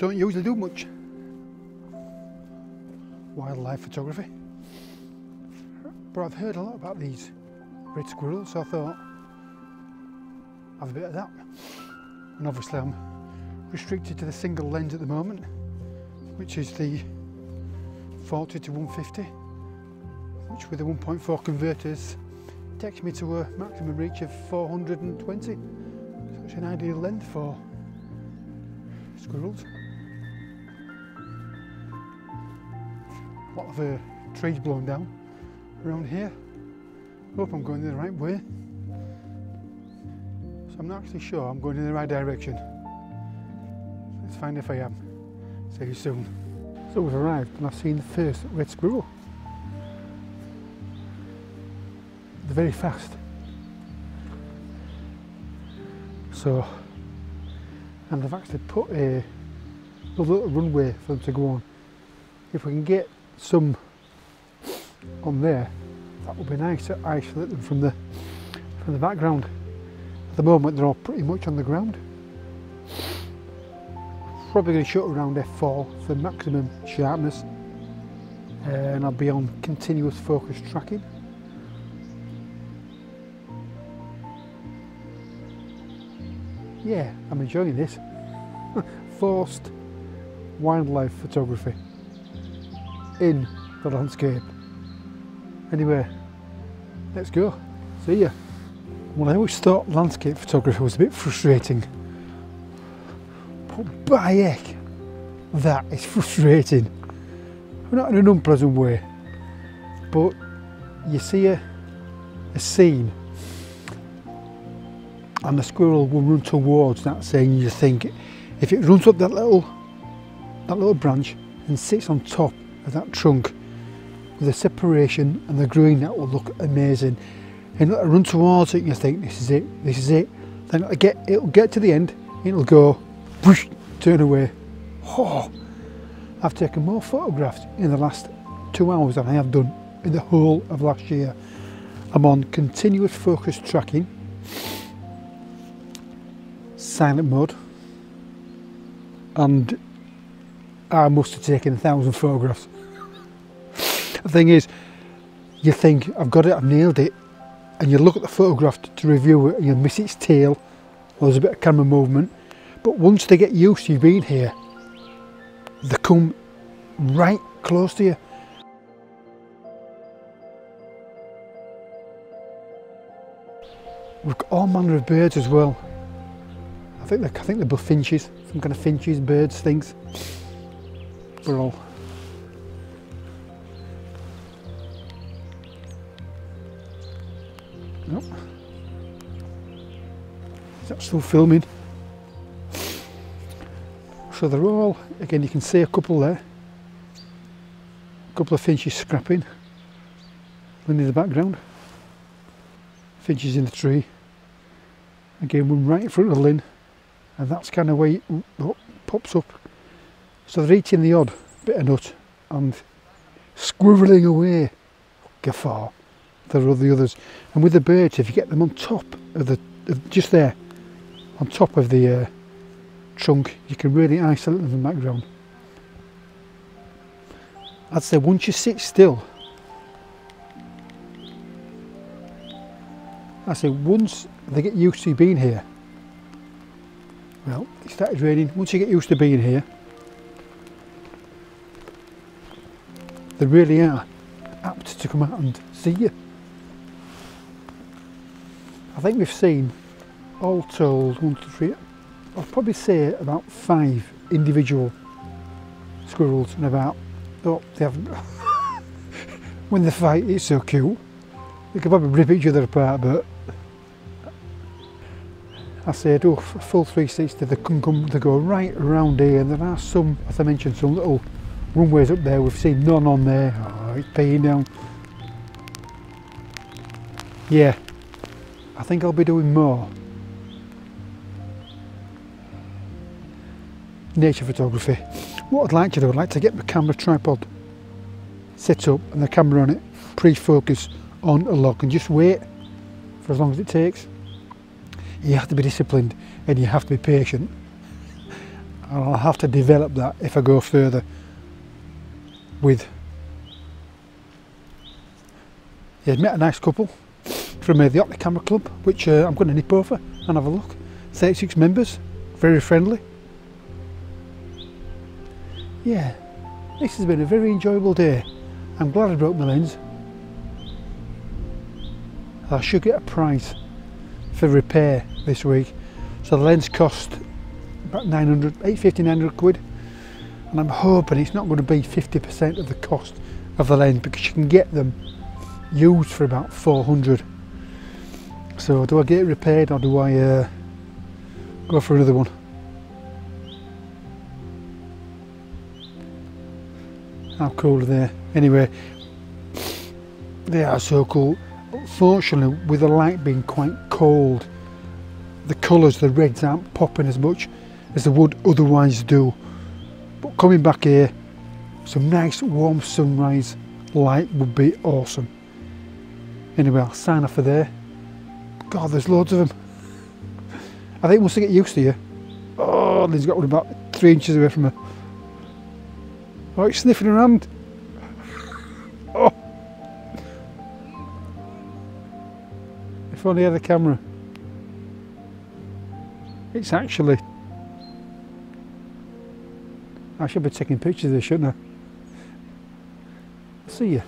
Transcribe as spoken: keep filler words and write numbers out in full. don't usually do much wildlife photography, but I've heard a lot about these red squirrels, so I thought I'd have a bit of that. And obviously I'm restricted to the single lens at the moment, which is the forty to one fifty, which with the one point four converters takes me to a maximum reach of four hundred twenty. So it's an ideal length for squirrels. A lot of uh, trees blown down around here. Hope I'm going the right way. So I'm not actually sure I'm going in the right direction. Let's find if I am. See you soon. So we've arrived and I've seen the first red squirrel. They're very fast. So, and they've actually put a, a little runway for them to go on. If we can get some on there, that would be nice to isolate them from the from the background. At the moment they're all pretty much on the ground. Probably going to shut around F four for maximum sharpness, uh, and I'll be on continuous focus tracking. Yeah, I'm enjoying this. Forced wildlife photography in the landscape. Anyway, let's go. See ya. Well, I always thought landscape photography was a bit frustrating. But by heck, that is frustrating. Not in an unpleasant way, but you see a, a scene and the squirrel will run towards that scene. You think, if it runs up that little that little branch and sits on top of that trunk with the separation and the green, that will look amazing. And it'll run towards it and you think, this is it, this is it. Then it'll get, it'll get to the end, it'll go, whoosh, turn away. Oh, I've taken more photographs in the last two hours than I have done in the whole of last year. I'm on continuous focus tracking, silent mode, and I must have taken a thousand photographs. The thing is, you think, I've got it, I've nailed it, and you look at the photograph to review it and you miss its tail, or there's a bit of camera movement. But once they get used to you being here, they come right close to you. We've got all manner of birds as well. I think they're, I think they're both finches, some kind of finches, birds, things. We're all. Nope. Is that still filming? So they're all, again, you can see a couple there, a couple of finches scrapping, one in the background, finches in the tree, again one right in front of the lin, and that's kind of where it pops up. So they're eating the odd bit of nut and squirreling away, guffaw, there are the others. And with the birds, if you get them on top of the, just there, on top of the uh, trunk, you can really isolate them from the background. I'd say once you sit still, I say once they get used to being here, well, it started raining, once you get used to being here, they really are apt to come out and see you. I think we've seen, all told, one, two, three, I'll probably say about five individual squirrels, and about, oh, they haven't. When they fight, it's so cute. They could probably rip each other apart, but I said, oh, full three sixty, they can come, they go right around here, and there are some, as I mentioned, some little runways up there. We've seen none on there. Oh, it's peeing down. Yeah, I think I'll be doing more nature photography. What I'd like to do, I'd like to get my camera tripod set up and the camera on it, pre-focus on a log, and just wait for as long as it takes. You have to be disciplined and you have to be patient. and I'll have to develop that if I go further with. Yeah, met a nice couple from uh, the Optic Camera Club, which uh, I'm going to nip over and have a look. thirty-six members, very friendly. Yeah, this has been a very enjoyable day. I'm glad I broke my lens. I should get a price for repair this week. So the lens cost about nine hundred, eight fifty, nine hundred quid, and I'm hoping it's not going to be fifty percent of the cost of the lens, because you can get them used for about four hundred. So do I get it repaired, or do I uh, go for another one? How cool are they? Anyway, they are so cool. Fortunately, with the light being quite cold, the colours, the reds, aren't popping as much as they would otherwise do. But coming back here, some nice warm sunrise light would be awesome. Anyway, I'll sign off for there. God, there's loads of them. I think once they get used to you. Oh, Lynn's got one about three inches away from her. Oh, it's sniffing her hand. Oh. If only I had a camera. It's actually... I should be taking pictures of this, shouldn't I? See you.